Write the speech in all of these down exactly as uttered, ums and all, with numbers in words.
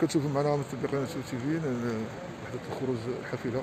كتشوفوا معنا متابعينا نسو تي في وحدة الخروج الحافلة.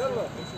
يلا